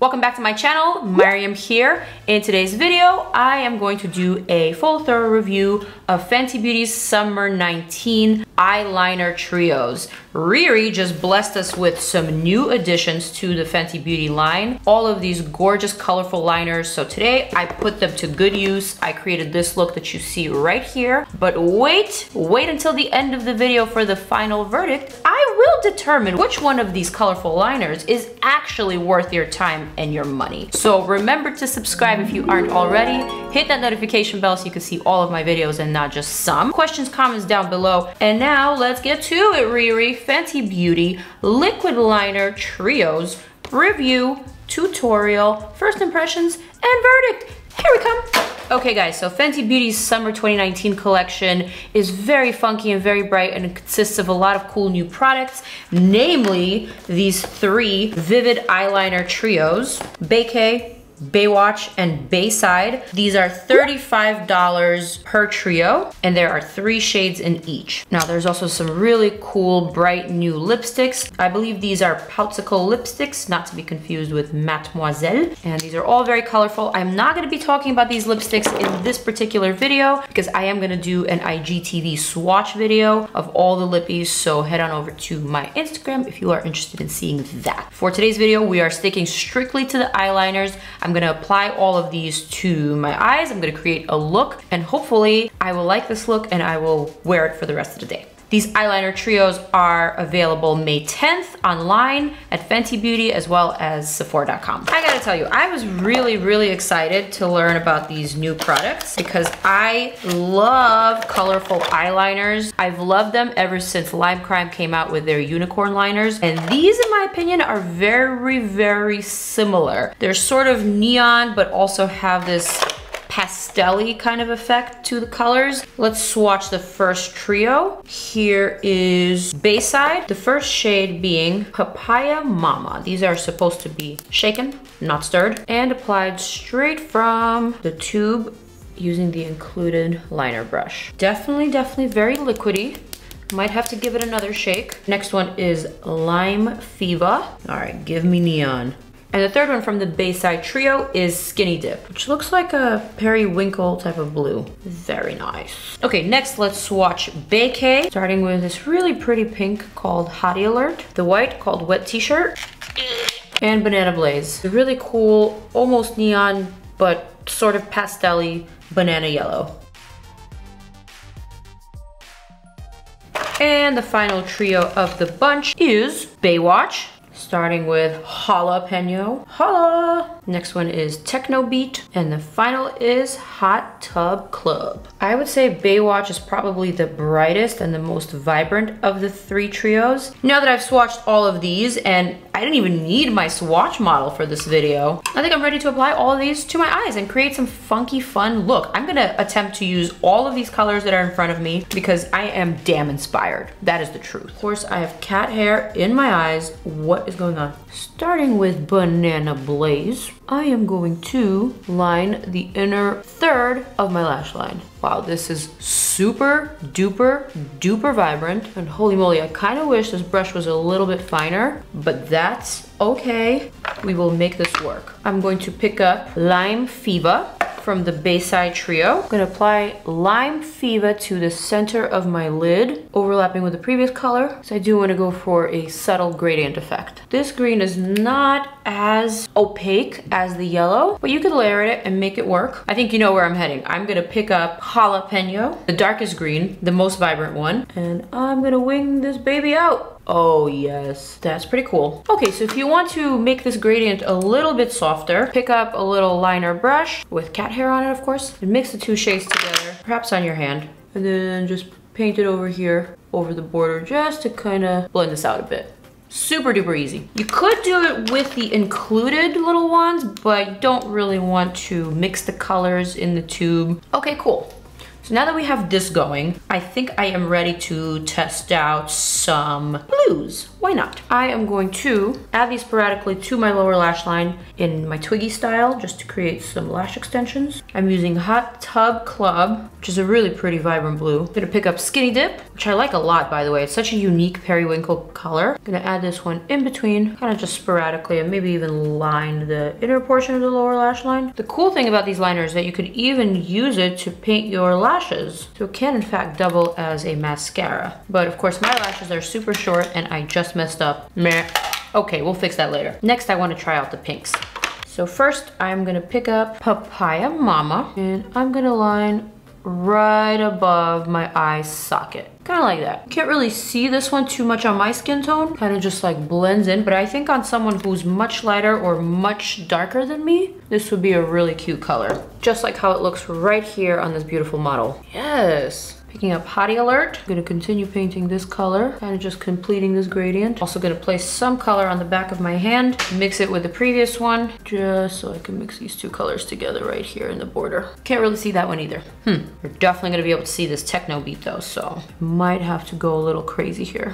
Welcome back to my channel, Mariam here. In today's video, I am going to do a full thorough review of Fenty Beauty's Summer 19 eyeliner trios. Riri just blessed us with some new additions to the Fenty Beauty line. All of these gorgeous, colorful liners. So today, I put them to good use. I created this look that you see right here. But wait until the end of the video for the final verdict. I will determine which one of these colorful liners is actually worth your time and your money. So remember to subscribe if you aren't already. Hit that notification bell so you can see all of my videos and not just some. Questions, comments down below. And now let's get to it, Riri. Fenty Beauty Liquid Liner Trios Review, Tutorial, First Impressions, and Verdict. Here we come. Okay guys, so Fenty Beauty's Summer 2019 collection is very funky and very bright, and it consists of a lot of cool new products, namely these three vivid eyeliner trios, Baecae, Baewatch, and Baeside. These are $35 per trio, and there are three shades in each. Now there's also some really cool, bright new lipsticks. I believe these are Poutsicle lipsticks, not to be confused with Mademoiselle. And these are all very colorful. I'm not gonna be talking about these lipsticks in this particular video because I am gonna do an IGTV swatch video of all the lippies, so head on over to my Instagram if you are interested in seeing that. For today's video, we are sticking strictly to the eyeliners. I'm gonna apply all of these to my eyes. I'm gonna create a look, and hopefully I will like this look and I will wear it for the rest of the day. These eyeliner trios are available May 10th online at Fenty Beauty as well as Sephora.com. I gotta tell you, I was really excited to learn about these new products because I love colorful eyeliners. I've loved them ever since Lime Crime came out with their unicorn liners. And these, in my opinion, are very similar. They're sort of neon, but also have this pastel-y kind of effect to the colors. Let's swatch the first trio. Here is Baeside, the first shade being Papaya Mama. These are supposed to be shaken, not stirred, and applied straight from the tube using the included liner brush. Definitely very liquidy. Might have to give it another shake. Next one is Lime Fever. All right, give me neon. And the third one from the Baeside trio is Skinny Dip, which looks like a periwinkle type of blue. Very nice. Okay, next let's swatch Baecae, starting with this really pretty pink called Hottie Alert, the white called Wet T-Shirt, and Banana Blaze. The really cool, almost neon, but sort of pastel-y banana yellow. And the final trio of the bunch is Baewatch, starting with Jalapeno, Holla. Next one is Techno Beat, and the final is Hot Tub Club. I would say Baewatch is probably the brightest and the most vibrant of the three trios. Now that I've swatched all of these, and I didn't even need my swatch model for this video, I think I'm ready to apply all of these to my eyes and create some funky, fun look. I'm gonna attempt to use all of these colors that are in front of me because I am damn inspired. That is the truth. Of course, I have cat hair in my eyes. What is going on? Starting with Banana Blaze, I am going to line the inner third of my lash line. Wow, this is super duper vibrant, and holy moly, I kind of wish this brush was a little bit finer, but that's okay. We will make this work. I'm going to pick up Lime Fever from the Baeside trio. I'm gonna apply Lime Fever to the center of my lid, overlapping with the previous color, so I do wanna go for a subtle gradient effect. This green is not as opaque as the yellow, but you could layer it and make it work. I think you know where I'm heading. I'm gonna pick up Jalapeno, the darkest green, the most vibrant one, and I'm gonna wing this baby out. Oh yes, that's pretty cool. Okay, so if you want to make this gradient a little bit softer, pick up a little liner brush with cat hair on it, of course, and mix the two shades together, perhaps on your hand, and then just paint it over here, over the border, just to kind of blend this out a bit. Super duper easy. You could do it with the included little ones, but you don't really want to mix the colors in the tube. Okay, cool. So now that we have this going, I think I am ready to test out some blues. Why not? I am going to add these sporadically to my lower lash line in my Twiggy style, just to create some lash extensions. I'm using Hot Tub Club, which is a really pretty vibrant blue. I'm gonna pick up Skinny Dip, which I like a lot, by the way. It's such a unique periwinkle color. I'm gonna add this one in between, kind of just sporadically, and maybe even line the inner portion of the lower lash line. The cool thing about these liners is that you could even use it to paint your lashes. So it can in fact double as a mascara. But of course my lashes are super short and I just messed up. Meh. Okay, we'll fix that later. Next I wanna try out the pinks. So first I'm gonna pick up Papaya Mama and I'm gonna line right above my eye socket. Kind of like that. Can't really see this one too much on my skin tone. Kind of just like blends in, but I think on someone who's much lighter or much darker than me, this would be a really cute color. Just like how it looks right here on this beautiful model. Yes. Picking up Hottie Alert. I'm gonna continue painting this color, kind of just completing this gradient. Also gonna place some color on the back of my hand, mix it with the previous one, just so I can mix these two colors together right here in the border. Can't really see that one either. You're definitely gonna be able to see this techno beat though, so might have to go a little crazy here.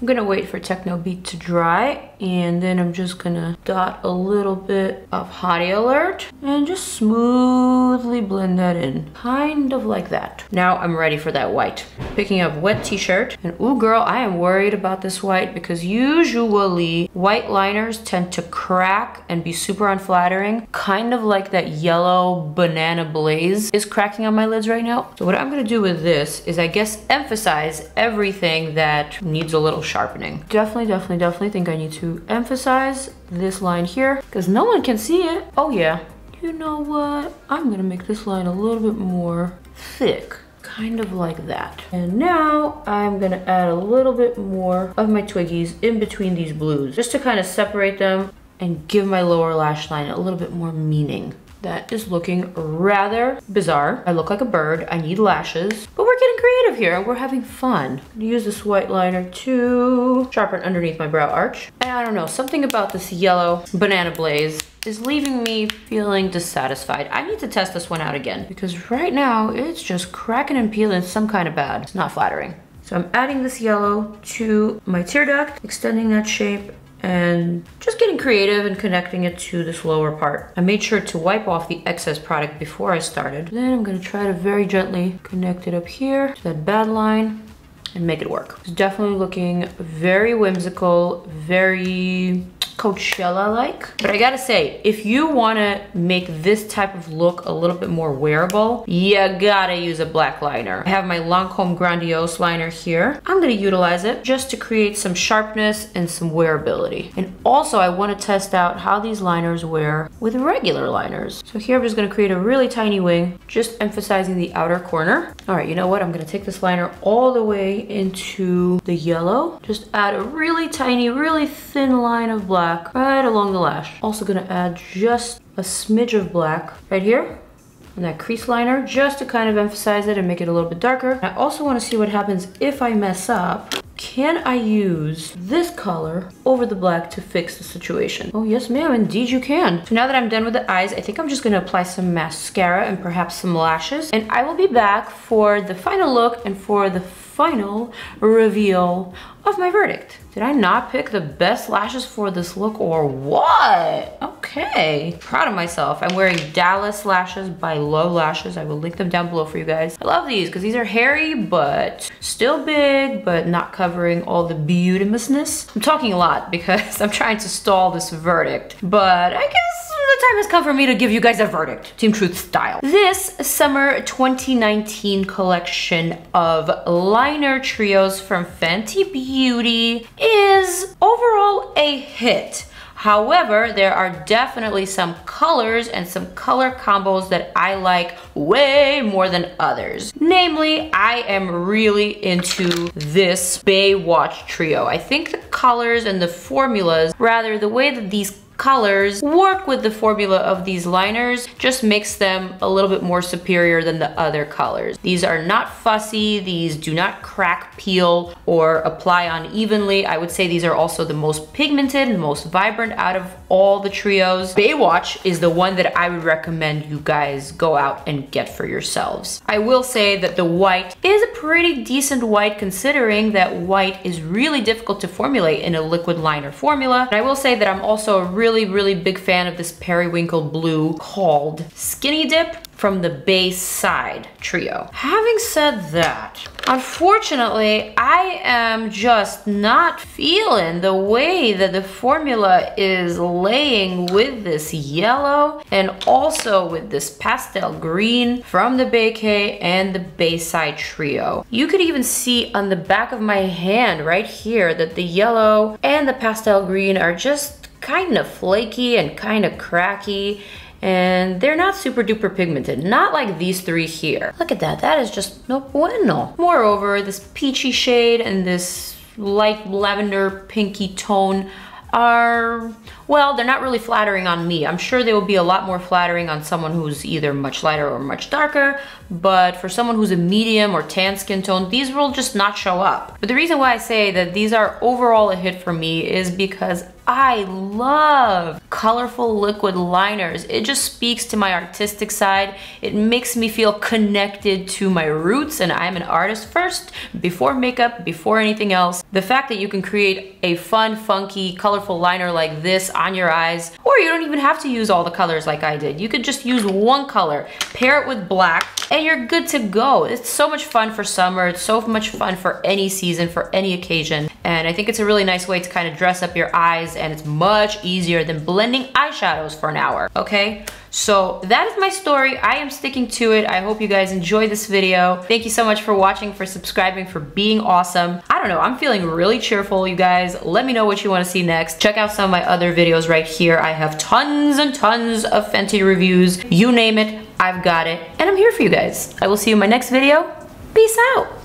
I'm gonna wait for Techno Beat to dry, and then I'm just gonna dot a little bit of Hottie Alert and just smoothly blend that in, kind of like that. Now I'm ready for that white. Picking up Wet T-Shirt, and ooh girl, I am worried about this white because usually white liners tend to crack and be super unflattering, kind of like that yellow Banana Blaze is cracking on my lids right now. So what I'm gonna do with this is I guess emphasize everything that needs a little sharpening. Definitely think I need to emphasize this line here because no one can see it. Oh yeah, you know what? I'm gonna make this line a little bit more thick, kind of like that. And now I'm gonna add a little bit more of my Twiggies in between these blues just to kind of separate them and give my lower lash line a little bit more meaning. That is looking rather bizarre. I look like a bird, I need lashes, but we're getting creative here and we're having fun. I'm gonna use this white liner to sharpen underneath my brow arch. And I don't know, something about this yellow Banana Blaze is leaving me feeling dissatisfied. I need to test this one out again because right now it's just cracking and peeling some kind of bad. It's not flattering. So I'm adding this yellow to my tear duct, extending that shape and just getting creative and connecting it to this lower part. I made sure to wipe off the excess product before I started. Then I'm gonna try to very gently connect it up here to that bad line and make it work. It's definitely looking very whimsical, very Coachella-like. But I gotta say, if you wanna make this type of look a little bit more wearable, you gotta use a black liner. I have my Lancôme Grandiose Liner here. I'm gonna utilize it just to create some sharpness and some wearability. And also I wanna test out how these liners wear with regular liners. So here I'm just gonna create a really tiny wing, just emphasizing the outer corner. All right, you know what? I'm gonna take this liner all the way into the yellow. Just add a really tiny, really thin line of black right along the lash. Also gonna add just a smidge of black right here on that crease liner just to kind of emphasize it and make it a little bit darker. I also wanna see what happens if I mess up. Can I use this color over the black to fix the situation? Oh yes ma'am, indeed you can. So now that I'm done with the eyes, I think I'm just gonna apply some mascara and perhaps some lashes. And I will be back for the final look and for the final reveal of my verdict. Did I not pick the best lashes for this look or what? Okay, proud of myself. I'm wearing Dallas Lashes by Luv Lashes. I will link them down below for you guys. I love these because these are hairy, but still big, but not covering all the beautimousness. I'm talking a lot because I'm trying to stall this verdict, but I guess the time has come for me to give you guys a verdict. Team Truth style. This summer 2019 collection of liner trios from Fenty Beauty is overall a hit. However, there are definitely some colors and some color combos that I like way more than others. Namely, I am really into this Baewatch trio. I think the colors and the formulas, rather the way that these colors, work with the formula of these liners, just makes them a little bit more superior than the other colors. These are not fussy, these do not crack, peel, or apply unevenly. I would say these are also the most pigmented, the most vibrant out of all the trios. Baewatch is the one that I would recommend you guys go out and get for yourselves. I will say that the white is a pretty decent white, considering that white is really difficult to formulate in a liquid liner formula. And I will say that I'm also a really big fan of this periwinkle blue called Skinny Dip from the Baeside trio. Having said that, unfortunately, I am just not feeling the way that the formula is laying with this yellow and also with this pastel green from the Baecae and the Baeside trio. You could even see on the back of my hand right here that the yellow and the pastel green are just kind of flaky and kind of cracky, and they're not super duper pigmented, not like these three here. Look at that, that is just no bueno. Moreover, this peachy shade and this light lavender pinky tone are, well, they're not really flattering on me. I'm sure they will be a lot more flattering on someone who's either much lighter or much darker, but for someone who's a medium or tan skin tone, these will just not show up. But the reason why I say that these are overall a hit for me is because I love colorful liquid liners. It just speaks to my artistic side. It makes me feel connected to my roots, and I'm an artist first, before makeup, before anything else. The fact that you can create a fun, funky, colorful liner like this on your eyes, or you don't even have to use all the colors like I did. You could just use one color, pair it with black, and you're good to go. It's so much fun for summer. It's so much fun for any season, for any occasion. And I think it's a really nice way to kind of dress up your eyes, and it's much easier than blending eyeshadows for an hour, okay? So that is my story. I am sticking to it. I hope you guys enjoyed this video. Thank you so much for watching, for subscribing, for being awesome. I don't know, I'm feeling really cheerful, you guys. Let me know what you want to see next. Check out some of my other videos right here. I have tons and tons of Fenty reviews. You name it, I've got it. And I'm here for you guys. I will see you in my next video. Peace out.